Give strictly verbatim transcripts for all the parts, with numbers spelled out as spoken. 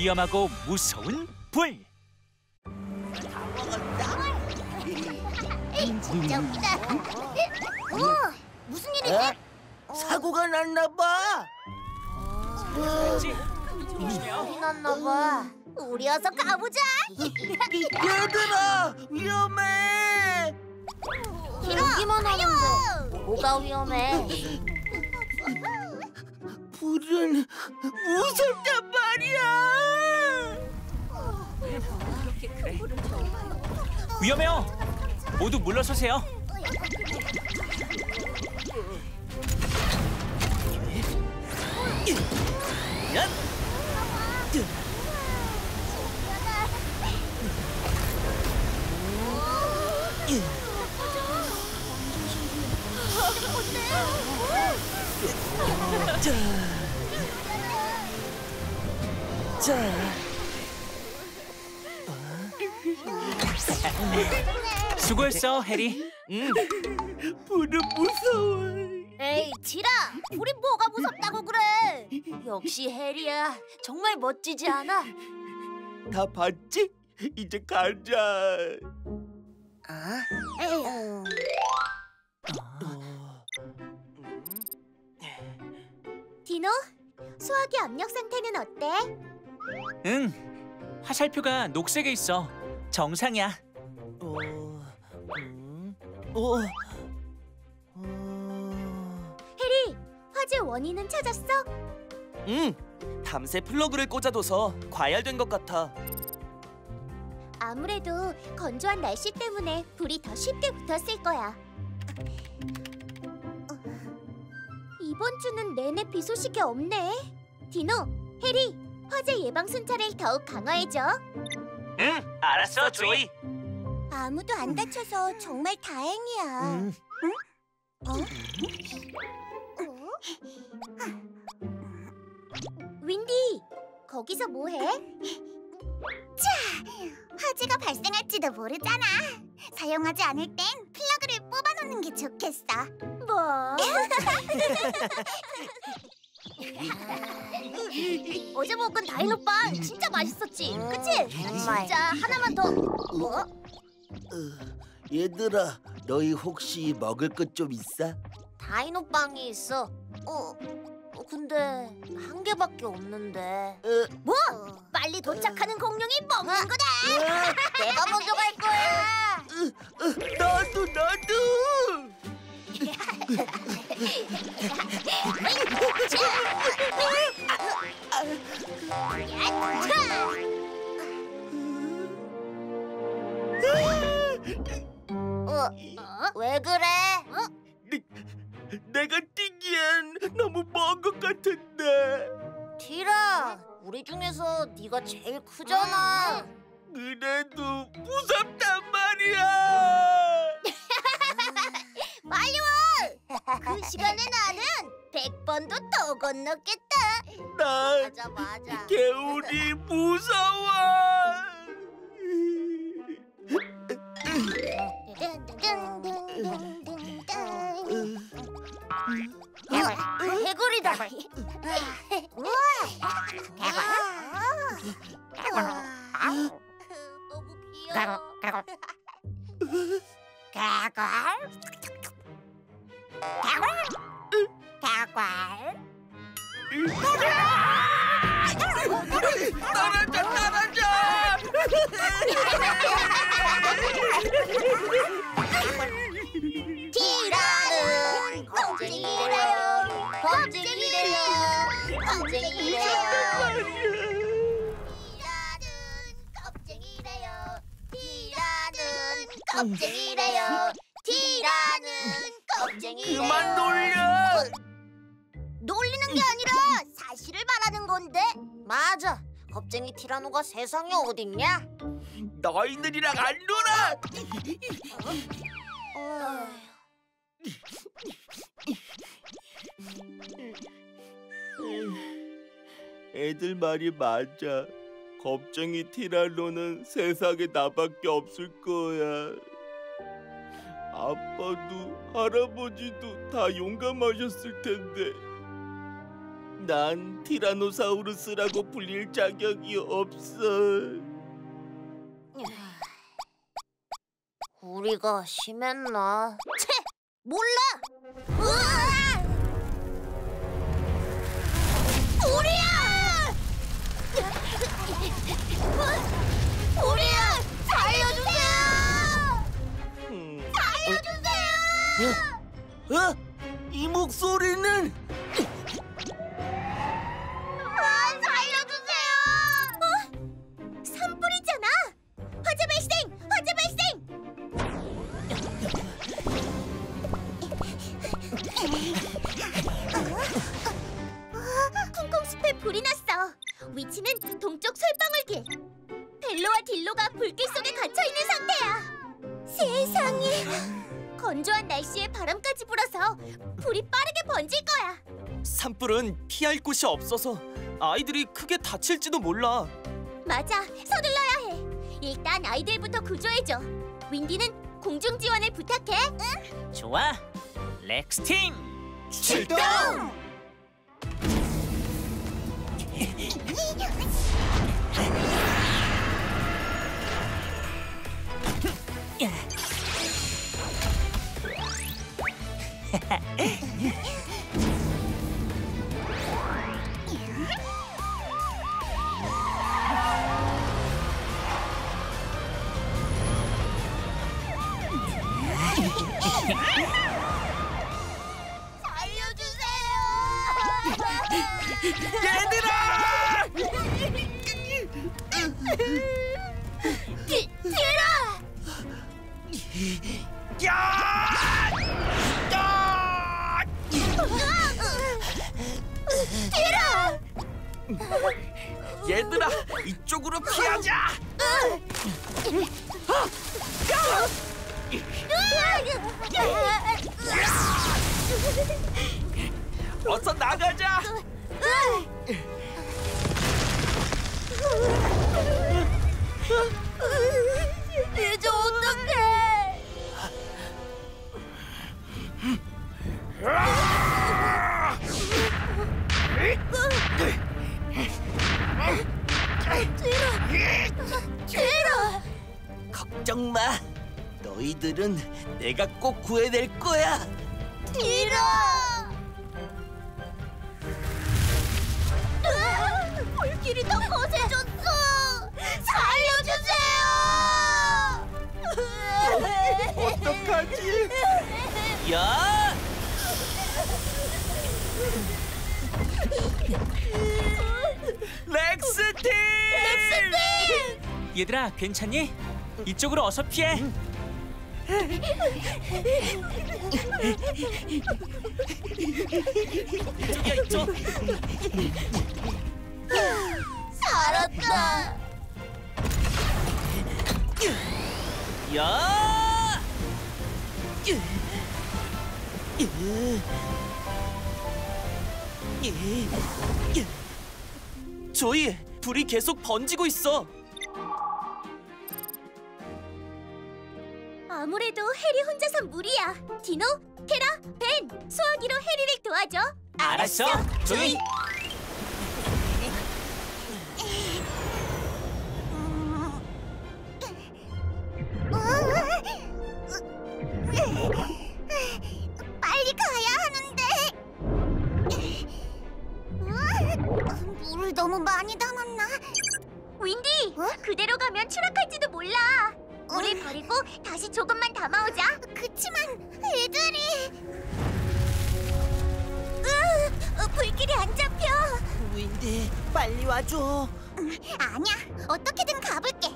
위험하고 무서운 불. 다 먹었다. 진짜 웃기다. 오, 무슨 일이지? 어? 사고가 났나 봐. 불이 났나 봐. 우리 어서 가보자. 얘들아, 위험해. 여기만 하는데 뭐가 위험해? 불은 무섭단 말이야. 위험해요. 모두 물러서세요. 자, 자, 수고했어, 해리. 응. 불은 무서워. 에이, 지라, 불이 뭐가 무섭다고 그래? 역시 해리야, 정말 멋지지 않아? 다 봤지? 이제 가자. 아? 에이. 디노, 수화기 압력 상태는 어때? 응, 화살표가 녹색에 있어. 정상이야. 어, 음, 어, 어... 해리, 화재 원인은 찾았어? 응, 밤새 플러그를 꽂아둬서 과열된 것 같아. 아무래도 건조한 날씨 때문에 불이 더 쉽게 붙었을 거야. 이번 주는 내내 비 소식이 없네. 디노, 해리, 화재 예방 순찰을 더욱 강화해줘. 응, 알았어, 조이. 아무도 안 다쳐서 정말 다행이야. 음. 응? 어? 어? 윈디, 거기서 뭐해? 자, 화재가 발생할지도 모르잖아. 사용하지 않을 땐 플러그를 뽑아놓는 게 좋겠어. 뭐? 어제 먹은 다이노빵 진짜 맛있었지, 그치? 진짜 하나만 더. 뭐? 어, 얘들아, 너희 혹시 먹을 것 좀 있어? 다이노빵이 있어. 어, 근데 한 개밖에 없는데. 어, 뭐? 어, 빨리 도착하는 어, 공룡이 먹는 어, 거다. 어, 내가 먼저 갈 거야. 어, 어, 나도 나도. 어, 왜 그래? 어? 네, 내가 뛰기엔 너무 먼 것 같은데. 티라, 우리 중에서 네가 제일 크잖아. 그래도 무섭단 말이야. 빨리 와! 그 시간에 나는 백 번도 더 건넜겠다. 난 맞아, 맞아. 개울이 무서워. 개구리다. 너무 귀여워. 개굴. 개굴! 개굴! 떨어져! 떨어져! 티라는 겁쟁이래요! 겁쟁이래요! 겁쟁이래요! 티라는 겁쟁이래요! 티라는 겁쟁이래요. 그만 놀려. 놀리는 게 아니라 사실을 말하는 건데. 맞아, 겁쟁이 티라노가 세상에 어딨냐? 너희들이랑 안 놀아. 어? 어... 애들 말이 맞아. 겁쟁이 티라노는 세상에 나밖에 없을 거야. 아빠도 할아버지도 다 용감하셨을 텐데 난 티라노사우루스라고 불릴 자격이 없어. 우리가 심했나? 채! 몰라! 으아! 우리야! 우리야! 살려주세요! 음. 살려주세요! 어? 어? 이 목소리는? 불이 났어. 위치는 동쪽 솔방울길. 벨로와 딜로가 불길 속에 갇혀있는 상태야. 세상에. 건조한 날씨에 바람까지 불어서 불이 빠르게 번질 거야. 산불은 피할 곳이 없어서 아이들이 크게 다칠지도 몰라. 맞아, 서둘러야 해. 일단 아이들부터 구조해줘. 윈디는 공중 지원을 부탁해. 응? 좋아, 렉스 팀 출동! 출동! 살려주세요! 얘들아! 케라! 야! 야! 케라! 얘들아, 이쪽으로 피하자. 어서 나가자. 이제 어떡해? 제라! 제라! 걱정 마. 너희들은 내가 꼭 구해낼 거야. 제라! 불길이 더 거세졌어. 살려주세요! 어, 어떡하지? 야! 렉스 팀! 렉스 팀! 얘들아, 괜찮니? 이쪽으로 어서 피해. 이쪽이야, 이쪽. 살았다. 야! 조이, 불이 계속 번지고 있어. 아무래도 해리 혼자선 무리야. 디노, 케라, 벤, 소화기로 해리를 도와줘. 알았어, 알았어 조이. 빨리 가야 하는데. 물을 너무 많이 담았나? 윈디, 어? 그대로 가면 추락할지도 몰라. 물을 어? 버리고 다시 조금만 담아오자. 그치만 애들이... 으, 불길이 안 잡혀. 윈디, 빨리 와줘. 음, 아니야, 어떻게든 가볼게.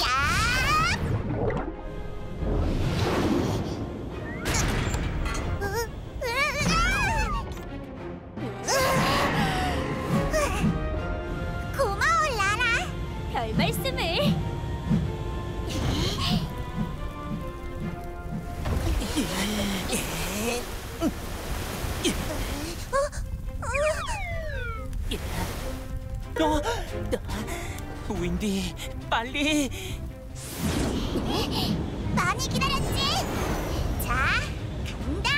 야! 말씀을. 어? 윈디, 빨리. 많이 기다렸지? 자, 간다.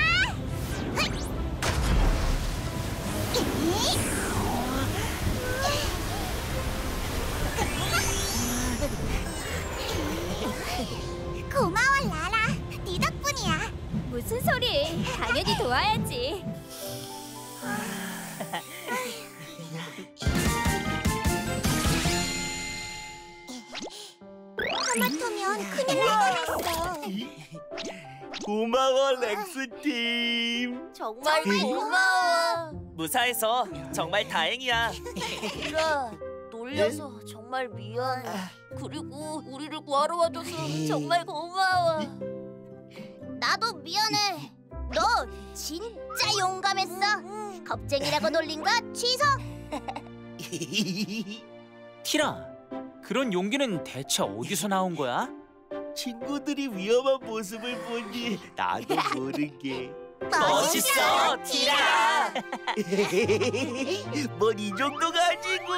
좋아야지. 하마터면 큰일 날 뻔했어. 고마워, 렉스팀. 정말, 정말 고마워. 무사해서 정말 다행이야. 케라, 놀려서 응? 정말 미안해. 그리고 우리를 구하러 와줘서 정말 고마워. 나도 미안해. 너 진짜 용감했어. 음, 음. 겁쟁이라고 놀린 거 취소. 티라, 그런 용기는 대체 어디서 나온 거야? 친구들이 위험한 모습을 보니 나도 모르게. 멋있어, 티라! 뭘 이 정도 가지고!